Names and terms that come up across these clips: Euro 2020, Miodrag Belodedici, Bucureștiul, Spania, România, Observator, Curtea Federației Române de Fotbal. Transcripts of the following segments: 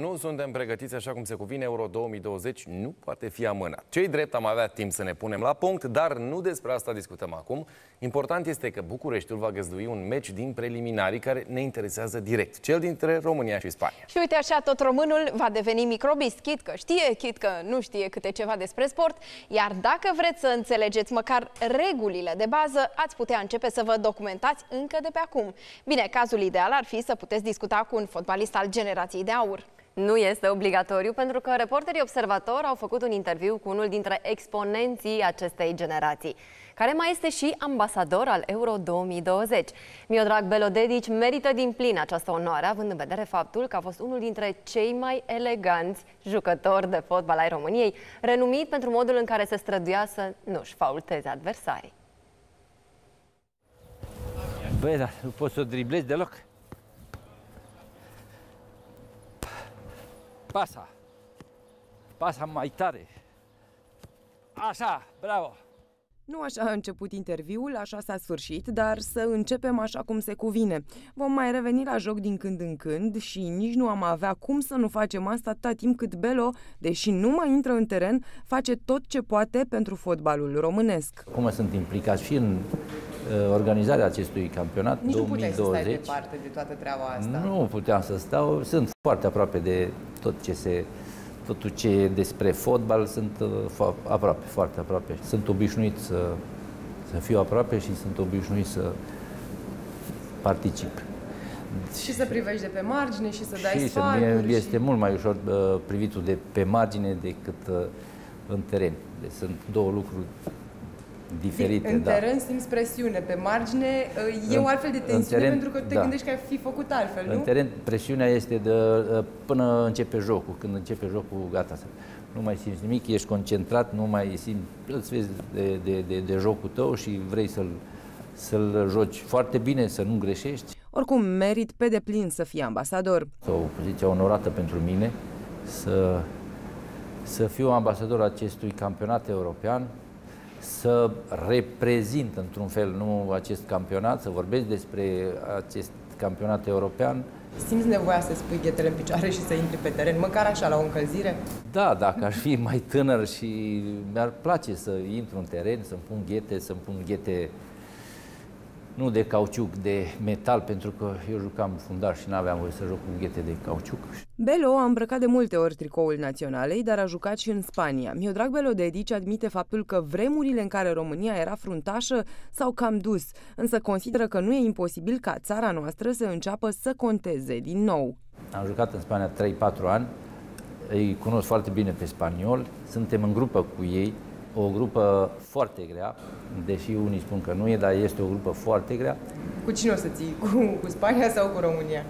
Nu suntem pregătiți așa cum se cuvine. Euro 2020 nu poate fi amânat. Ce-i drept, am avea timp să ne punem la punct, dar nu despre asta discutăm acum. Important este că Bucureștiul va găzdui un meci din preliminarii care ne interesează direct, cel dintre România și Spania. Și uite așa, tot românul va deveni microbist, chit că știe, chit că nu știe câte ceva despre sport, iar dacă vreți să înțelegeți măcar regulile de bază, ați putea începe să vă documentați încă de pe acum. Bine, cazul ideal ar fi să puteți discuta cu un fotbalist al generației de aur. Nu este obligatoriu, pentru că reporterii Observator au făcut un interviu cu unul dintre exponenții acestei generații, care mai este și ambasador al Euro 2020. Miodrag Belodedici merită din plin această onoare, având în vedere faptul că a fost unul dintre cei mai eleganți jucători de fotbal ai României, renumit pentru modul în care se străduia să nu-și faulteze adversarii. Băi, dar nu poți să o driblezi deloc? Pasa! Pasa mai tare! Așa, bravo! Nu așa a început interviul, așa s-a sfârșit, dar să începem așa cum se cuvine. Vom mai reveni la joc din când în când și nici nu am avea cum să nu facem asta atâta timp cât Belo, deși nu mai intră în teren, face tot ce poate pentru fotbalul românesc. Cum sunt implicat și în organizarea acestui campionat 2020. Nici nu puteai să stai departe de toată treaba asta. Nu puteam să stau, sunt foarte aproape de tot ce e despre fotbal, sunt aproape, foarte aproape. Sunt obișnuit să fiu aproape și sunt obișnuit să particip. Și să privești de pe margine și să dai sfaturi. Este mult mai ușor privitul de pe margine decât în teren. Deci sunt două lucruri diferite. În teren simți presiune, pe margine e o altfel de tensiune, teren, pentru că te gândești că ai fi făcut altfel, nu? În teren presiunea este de până începe jocul. Când începe jocul, gata, nu mai simți nimic, ești concentrat, nu mai simți, îți vezi de jocul tău și vrei să-l joci foarte bine, să nu greșești. Oricum, merit pe deplin să fii ambasador. O poziție onorată pentru mine să fiu ambasador acestui campionat european, să reprezint într-un fel acest campionat, să vorbesc despre acest campionat european. Simți nevoia să spui ghetele în picioare și să intri pe teren, măcar așa, la o încălzire? Da, dacă aș fi mai tânăr și mi-ar place să intru în teren, să-mi pun ghete, nu de cauciuc, de metal, pentru că eu jucam fundar și n-aveam voie să joc cu ghete de cauciuc. Belo a îmbrăcat de multe ori tricoul naționalei, dar a jucat și în Spania. Miodrag Belodedici admite faptul că vremurile în care România era fruntașă s-au cam dus, însă consideră că nu e imposibil ca țara noastră să înceapă să conteze din nou. Am jucat în Spania 3-4 ani, îi cunosc foarte bine pe spaniol, suntem în grupă cu ei. O grupă foarte grea, deși unii spun că nu e, dar este o grupă foarte grea. Cu cine o să ții? Cu Spania sau cu România?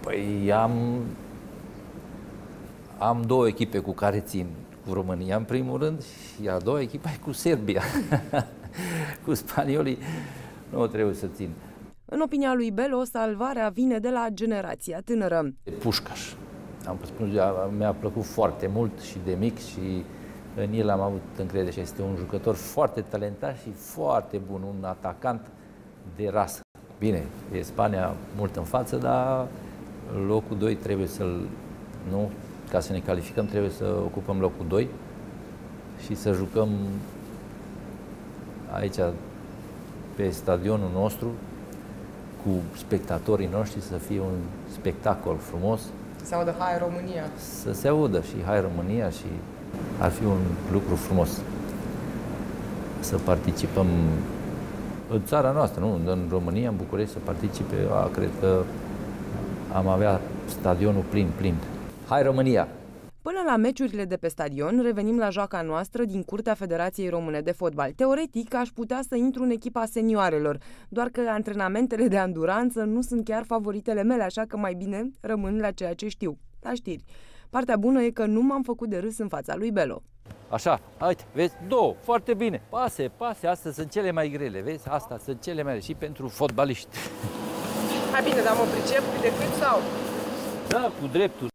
Păi am două echipe cu care țin. Cu România, în primul rând, și a doua echipă e cu Serbia. Cu spaniolii nu trebuie să țin. În opinia lui Belo, salvarea vine de la generația tânără. Pușcaș. Am spus, mi-a plăcut foarte mult și de mic și în el am avut încredere și este un jucător foarte talentat și foarte bun, un atacant de rasă. Bine, e Spania mult în față, dar locul 2 trebuie să-l... Nu, ca să ne calificăm trebuie să ocupăm locul 2 și să jucăm aici, pe stadionul nostru, cu spectatorii noștri, să fie un spectacol frumos. Să se audă Hai România! Să se audă și Hai România și... Ar fi un lucru frumos să participăm în țara noastră, nu? În România, în București, să participe. Cred că am avea stadionul plin. Hai România! Până la meciurile de pe stadion, revenim la joaca noastră din Curtea Federației Române de Fotbal. Teoretic, aș putea să intru în echipa senioarelor, doar că antrenamentele de anduranță nu sunt chiar favoritele mele, așa că mai bine rămân la ceea ce știu, la știri. Partea bună e că nu m-am făcut de râs în fața lui Belo. Așa, uite, vezi, două, foarte bine. Pase, astea sunt cele mai grele, vezi? Astea sunt cele mai grele și pentru fotbaliști. Hai bine, dar mă pricep cât de cât sau? Da, cu dreptul.